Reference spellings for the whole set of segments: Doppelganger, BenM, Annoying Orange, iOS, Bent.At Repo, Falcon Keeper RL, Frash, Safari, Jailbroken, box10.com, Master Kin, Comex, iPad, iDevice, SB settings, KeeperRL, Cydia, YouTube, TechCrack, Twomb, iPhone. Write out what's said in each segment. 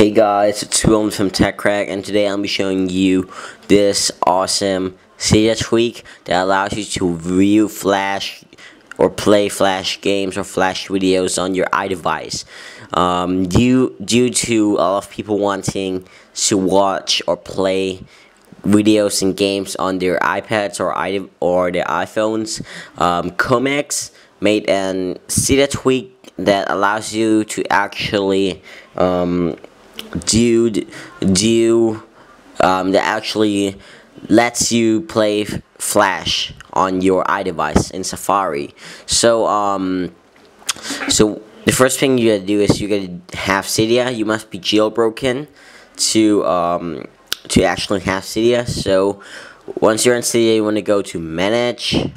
Hey guys, it's Twomb from TechCrack, and today I'll be showing you this awesome Cydia tweak that allows you to view Flash or play Flash games or Flash videos on your iDevice. Due to a lot of people wanting to watch or play videos and games on their iPads or their iPhones, Comex made an Cydia tweak that allows you to actually that actually lets you play Flash on your iDevice in Safari. So so the first thing you gotta do is you gotta have Cydia. You must be jailbroken to actually have Cydia. So once you're in Cydia, you want to go to Manage, you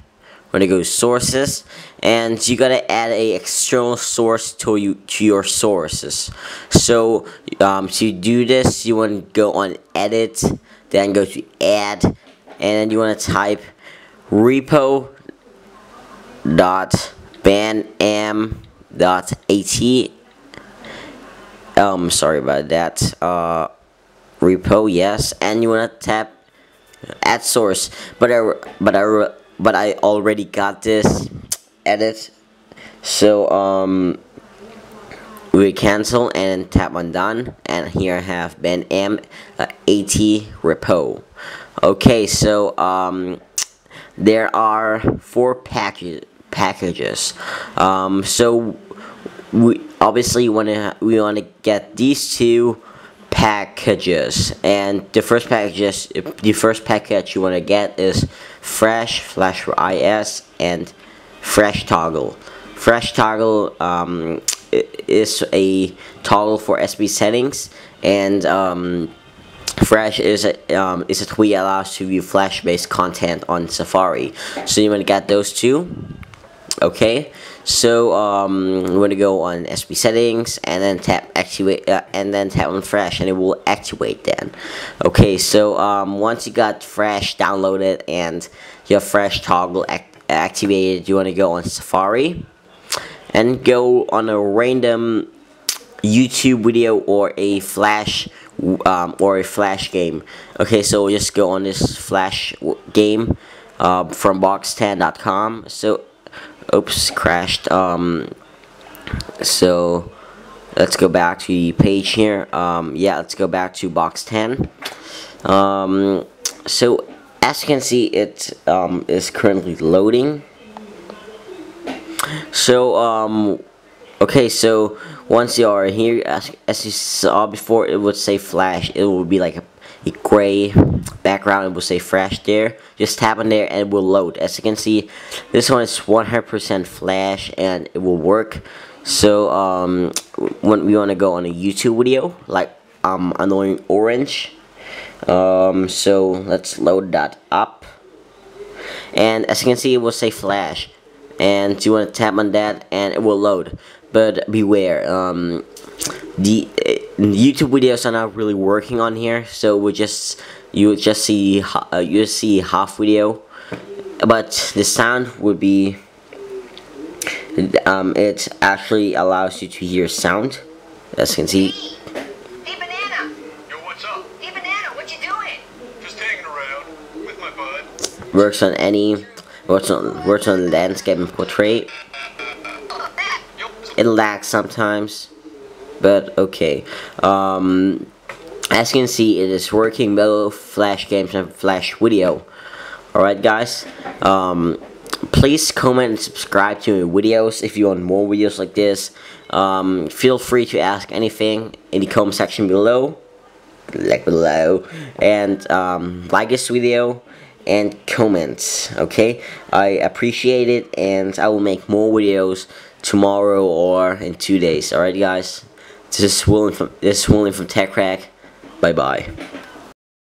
want to go to Sources, and you gotta add a external source to your sources. So to do this, you want to go on Edit, then go to Add, and then you want to type repo.benm.at. Sorry about that. Repo, yes, and you want to tap Add Source. But I already got this. Edit, so we cancel and tap on done, and here I have BenM AT repo. Okay, so there are four packages. So we obviously want to get these two packages, and the first package you want to get is Frash for iOS and Frash toggle. Frash toggle is a toggle for SB settings, and Frash is a tweak that allows to view Flash-based content on Safari. So you want to get those two. Okay, so you want to go on SB settings and then tap activate, and then tap on Frash, and it will activate then. Okay, so once you got Frash downloaded and your Frash toggle activated, you want to go on Safari and go on a random YouTube video or a Flash game. Okay, so we'll just go on this Flash game from box10.com. So oops, crashed. So let's go back to the page here. Yeah, let's go back to box10. So as you can see, it is currently loading. So okay, so once you are here, as you saw before, it would say Flash. It will be like a gray background. It will say Flash there. Just tap on there and it will load. As you can see, this one is 100% Flash and it will work. So when we want to go on a YouTube video like Annoying Orange. So let's load that up, and as you can see, it will say Flash, and you want to tap on that and it will load. But beware, the YouTube videos are not really working on here, so you just see half video, but the sound would be it actually allows you to hear sound, as you can see. Works on any, works on landscape and portrait. It lags sometimes, but okay. As you can see, it is working both Flash games and Flash video. Alright guys, please comment and subscribe to my videos if you want more videos like this. Feel free to ask anything in the comment section below, and like this video and comments. Okay, I appreciate it, and I will make more videos tomorrow or in 2 days. Alright guys, this is William from TechCrack. Bye bye.